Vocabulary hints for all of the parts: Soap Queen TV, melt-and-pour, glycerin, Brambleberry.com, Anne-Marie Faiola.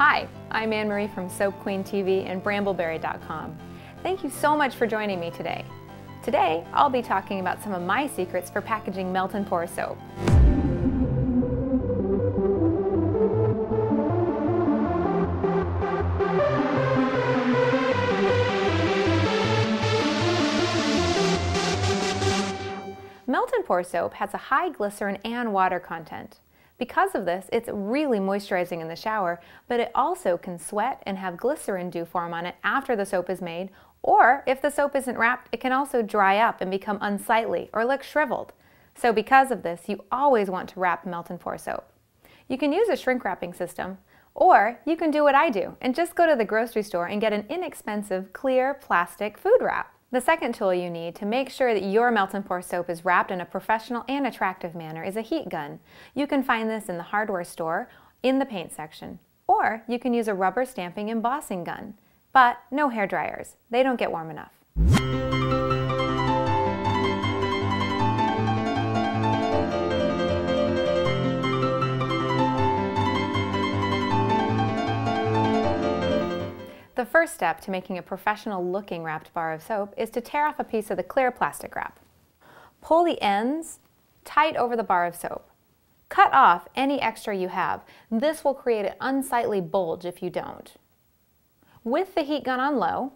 Hi, I'm Anne-Marie from Soap Queen TV and Brambleberry.com. Thank you so much for joining me today. Today, I'll be talking about some of my secrets for packaging melt and pour soap. Melt and pour soap has a high glycerin and water content. Because of this, it's really moisturizing in the shower, but it also can sweat and have glycerin dew form on it after the soap is made, or if the soap isn't wrapped, it can also dry up and become unsightly or look shriveled. So because of this, you always want to wrap melt and pour soap. You can use a shrink wrapping system, or you can do what I do and just go to the grocery store and get an inexpensive clear plastic food wrap. The second tool you need to make sure that your melt and pour soap is wrapped in a professional and attractive manner is a heat gun. You can find this in the hardware store in the paint section, or you can use a rubber stamping embossing gun. But no hair dryers, they don't get warm enough. The first step to making a professional-looking wrapped bar of soap is to tear off a piece of the clear plastic wrap. Pull the ends tight over the bar of soap. Cut off any extra you have. This will create an unsightly bulge if you don't. With the heat gun on low,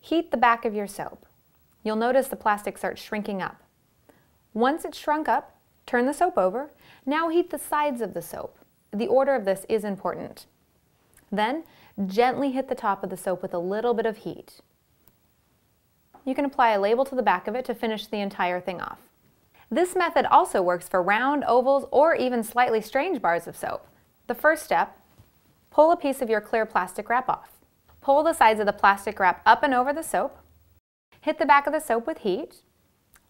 heat the back of your soap. You'll notice the plastic starts shrinking up. Once it's shrunk up, turn the soap over. Now heat the sides of the soap. The order of this is important. Then, gently hit the top of the soap with a little bit of heat. You can apply a label to the back of it to finish the entire thing off. This method also works for round, ovals, or even slightly strange bars of soap. The first step, pull a piece of your clear plastic wrap off. Pull the sides of the plastic wrap up and over the soap. Hit the back of the soap with heat.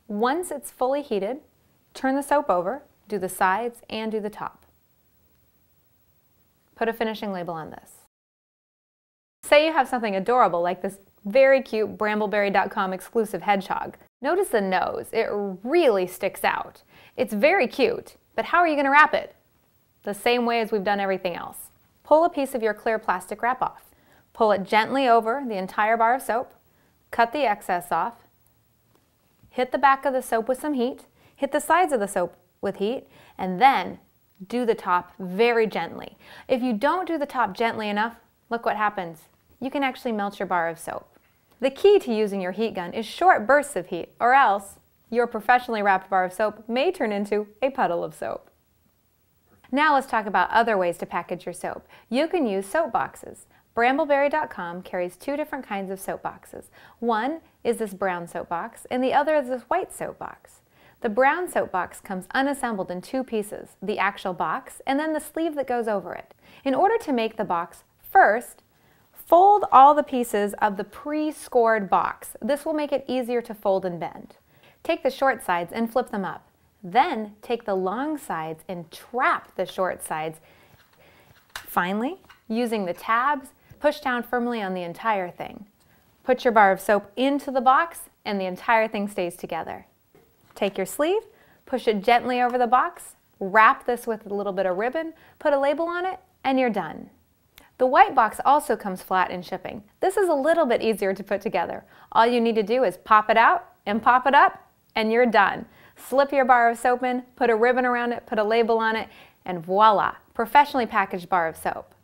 Once it's fully heated, turn the soap over, do the sides, and do the top. Put a finishing label on this. Say you have something adorable like this very cute Brambleberry.com exclusive hedgehog. Notice the nose, it really sticks out. It's very cute, but how are you going to wrap it? The same way as we've done everything else. Pull a piece of your clear plastic wrap off. Pull it gently over the entire bar of soap. Cut the excess off. Hit the back of the soap with some heat. Hit the sides of the soap with heat, and then do the top very gently. If you don't do the top gently enough, look what happens. You can actually melt your bar of soap. The key to using your heat gun is short bursts of heat, or else your professionally wrapped bar of soap may turn into a puddle of soap. Now let's talk about other ways to package your soap. You can use soap boxes. Brambleberry.com carries two different kinds of soap boxes. One is this brown soap box, and the other is this white soap box. The brown soap box comes unassembled in two pieces, the actual box and then the sleeve that goes over it. In order to make the box, first, fold all the pieces of the pre-scored box. This will make it easier to fold and bend. Take the short sides and flip them up. Then take the long sides and trap the short sides. Finally, using the tabs, push down firmly on the entire thing. Put your bar of soap into the box and the entire thing stays together. Take your sleeve, push it gently over the box, wrap this with a little bit of ribbon, put a label on it, and you're done. The white box also comes flat in shipping. This is a little bit easier to put together. All you need to do is pop it out and pop it up, and you're done. Slip your bar of soap in, put a ribbon around it, put a label on it, and voila, professionally packaged bar of soap.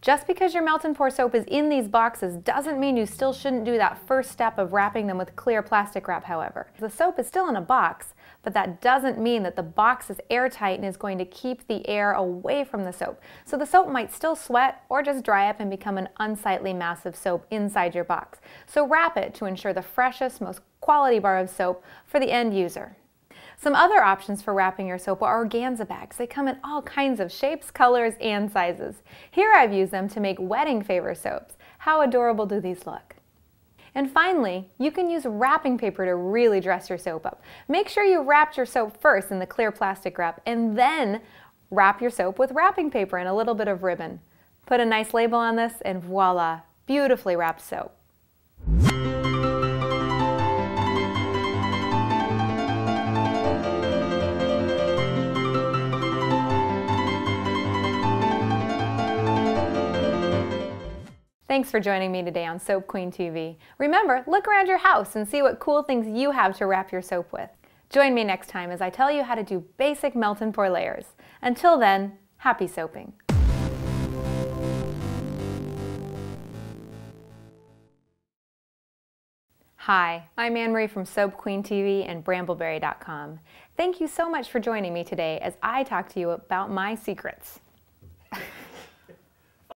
Just because your melt and pour soap is in these boxes doesn't mean you still shouldn't do that first step of wrapping them with clear plastic wrap, however. The soap is still in a box, but that doesn't mean that the box is airtight and is going to keep the air away from the soap. So the soap might still sweat or just dry up and become an unsightly mass of soap inside your box. So wrap it to ensure the freshest, most quality bar of soap for the end user. Some other options for wrapping your soap are organza bags. They come in all kinds of shapes, colors, and sizes. Here I've used them to make wedding favor soaps. How adorable do these look? And finally, you can use wrapping paper to really dress your soap up. Make sure you wrap your soap first in the clear plastic wrap and then wrap your soap with wrapping paper and a little bit of ribbon. Put a nice label on this and voila, beautifully wrapped soap. Thanks for joining me today on Soap Queen TV. Remember, look around your house and see what cool things you have to wrap your soap with. Join me next time as I tell you how to do basic melt and pour layers. Until then, happy soaping. Hi, I'm Anne-Marie from Soap Queen TV and Brambleberry.com. Thank you so much for joining me today as I talk to you about my secrets.